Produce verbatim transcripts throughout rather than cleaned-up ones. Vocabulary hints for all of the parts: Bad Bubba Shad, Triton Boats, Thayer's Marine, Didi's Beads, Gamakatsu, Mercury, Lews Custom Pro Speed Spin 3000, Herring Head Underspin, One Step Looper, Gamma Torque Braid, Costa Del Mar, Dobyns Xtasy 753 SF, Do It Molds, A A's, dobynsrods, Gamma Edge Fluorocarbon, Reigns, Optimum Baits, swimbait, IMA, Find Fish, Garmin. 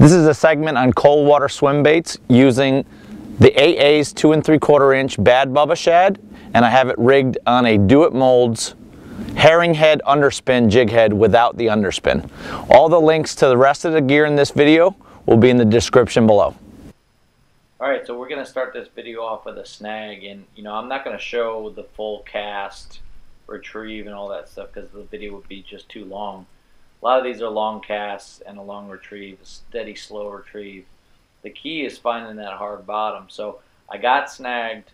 This is a segment on cold water swim baits using the A A's two and three quarter inch Bad Bubba Shad, and I have it rigged on a Do It Molds herring head underspin jig head without the underspin. All the links to the rest of the gear in this video will be in the description below. Alright, so we're going to start this video off with a snag, and you know, I'm not going to show the full cast, retrieve, and all that stuff because the video would be just too long. A lot of these are long casts and a long retrieve, a steady, slow retrieve. The key is finding that hard bottom. So I got snagged,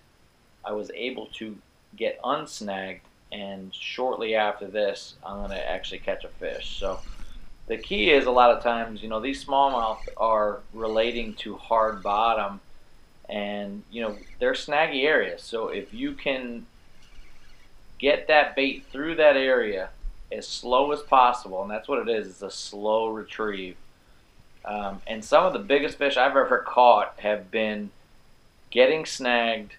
I was able to get unsnagged, and shortly after this I'm going to actually catch a fish. So the key is, a lot of times, you know, these smallmouth are relating to hard bottom, and you know, they're snaggy areas. So if you can get that bait through that area as slow as possible, and that's what it is, it's a slow retrieve. Um, and some of the biggest fish I've ever caught have been getting snagged,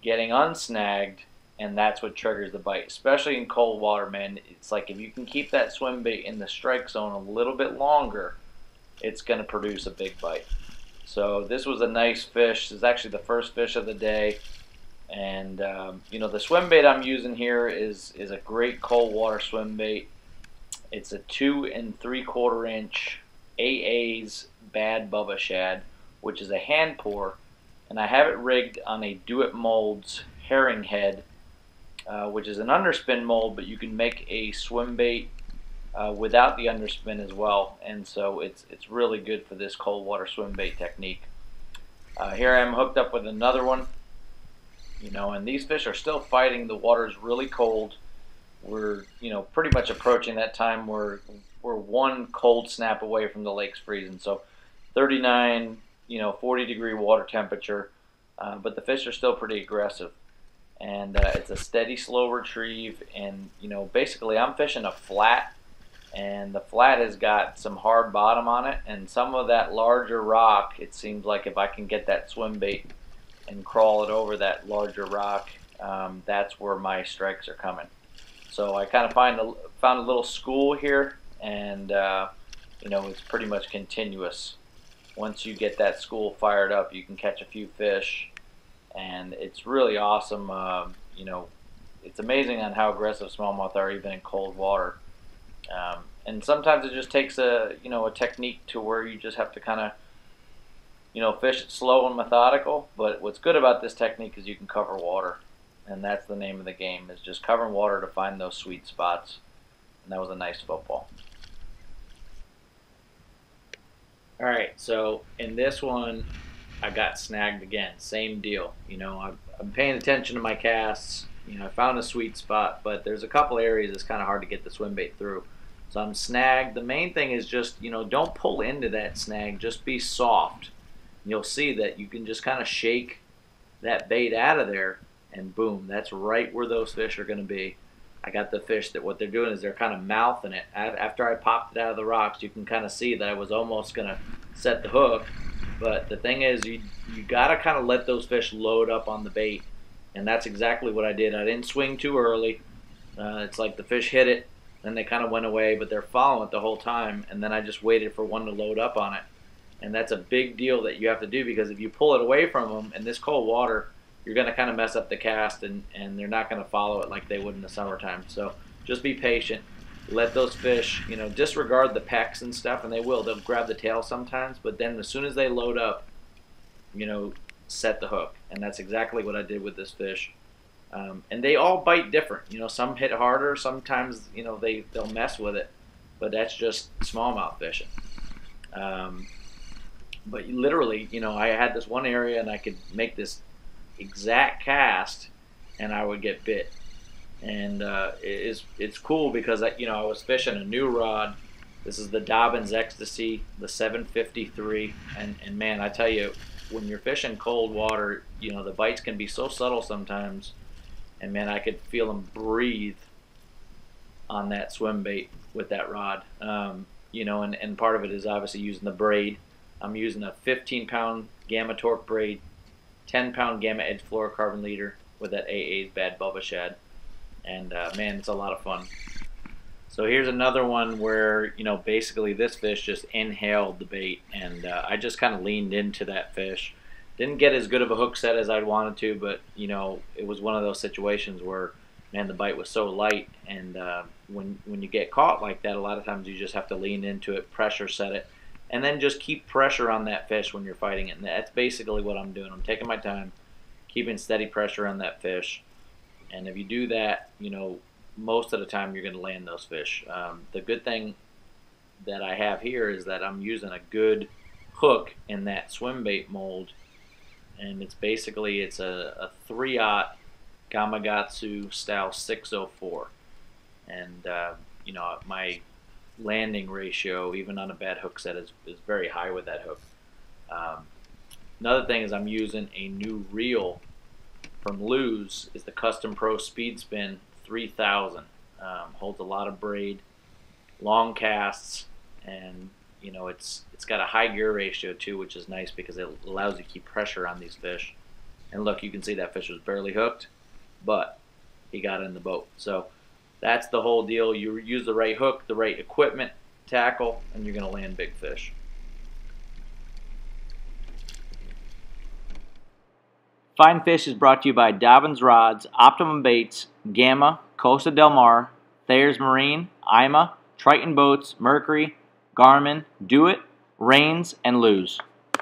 getting unsnagged, and that's what triggers the bite. Especially in cold water, man, it's like if you can keep that swim bait in the strike zone a little bit longer, it's going to produce a big bite. So this was a nice fish. This is actually the first fish of the day. And um, you know, the swim bait I'm using here is is a great cold water swim bait. It's a two and three quarter inch A A's Bad Bubba Shad, which is a hand pour, and I have it rigged on a Do It Molds herring head, uh, which is an underspin mold, but you can make a swim bait uh, without the underspin as well, and so it's it's really good for this cold water swim bait technique. Uh, here I am hooked up with another one. You know, and these fish are still fighting. The water's really cold. We're, you know, pretty much approaching that time where we're one cold snap away from the lake's freezing. So thirty-nine, you know, forty degree water temperature, uh, but the fish are still pretty aggressive. And uh, it's a steady, slow retrieve. And, you know, basically I'm fishing a flat, and the flat has got some hard bottom on it. And some of that larger rock, it seems like if I can get that swim bait and crawl it over that larger rock, um, that's where my strikes are coming. So I kind of find a, found a little school here, and uh, you know, it's pretty much continuous. Once you get that school fired up, you can catch a few fish, and it's really awesome. Uh, you know, it's amazing on how aggressive smallmouth are even in cold water. Um, and sometimes it just takes a you know a technique to where you just have to kind of You know, fish it slow and methodical. But what's good about this technique is you can cover water, and that's the name of the game, is just covering water to find those sweet spots. And that was a nice football. All right, so in this one, I got snagged again. Same deal. You know, I'm, I'm paying attention to my casts. You know, I found a sweet spot, but there's a couple areas it's kind of hard to get the swim bait through. So I'm snagged. The main thing is just, you know, don't pull into that snag. Just be soft. You'll see that you can just kind of shake that bait out of there, and boom, that's right where those fish are going to be. I got the fish that what they're doing is they're kind of mouthing it. After I popped it out of the rocks, you can kind of see that I was almost going to set the hook. But the thing is, you you got to kind of let those fish load up on the bait, and that's exactly what I did. I didn't swing too early. Uh, it's like the fish hit it, then they kind of went away, but they're following it the whole time, and then I just waited for one to load up on it. And that's a big deal that you have to do, because if you pull it away from them in this cold water, you're going to kind of mess up the cast, and, and they're not going to follow it like they would in the summertime. So just be patient. Let those fish, you know, disregard the pecs and stuff, and they will. They'll grab the tail sometimes, but then as soon as they load up, you know, set the hook. And that's exactly what I did with this fish. Um, and they all bite different. You know, some hit harder. Sometimes, you know, they, they'll mess with it, but that's just smallmouth fishing. Um... But literally, you know, I had this one area, and I could make this exact cast, and I would get bit. And uh, it's it's cool because I, you know I was fishing a new rod. This is the Dobbins Ecstasy, the seven fifty-three, and and man, I tell you, when you're fishing cold water, you know the bites can be so subtle sometimes. And man, I could feel them breathe on that swim bait with that rod. Um, you know, and and part of it is obviously using the braid. I'm using a fifteen pound Gamma Torque Braid, ten pound Gamma Edge Fluorocarbon leader with that A A's Bad Bubba Shad. And uh, man, it's a lot of fun. So here's another one where, you know, basically this fish just inhaled the bait, and uh, I just kind of leaned into that fish. Didn't get as good of a hook set as I'd wanted to, but, you know, it was one of those situations where, man, the bite was so light, and uh, when, when you get caught like that, a lot of times you just have to lean into it, pressure set it, and then just keep pressure on that fish when you're fighting it. And that's basically what I'm doing. I'm taking my time, keeping steady pressure on that fish, and if you do that, you know, most of the time you're going to land those fish. Um, the good thing that I have here is that I'm using a good hook in that swim bait mold, and it's basically it's a, a three aught Gamakatsu style six oh four, and uh, you know, my landing ratio even on a bad hook set is, is very high with that hook. Um, another thing is I'm using a new reel from Lose. Is the Custom Pro Speed Spin three thousand. Um, holds a lot of braid, long casts, and you know, it's it's got a high gear ratio too, which is nice because it allows you to keep pressure on these fish. And look, you can see that fish was barely hooked, but he got in the boat. So that's the whole deal. You use the right hook, the right equipment, tackle, and you're gonna land big fish. Find Fish is brought to you by Dobbins Rods, Optimum Baits, Gamma, Costa Del Mar, Thayer's Marine, I M A, Triton Boats, Mercury, Garmin, Do It, Reigns, and Lose.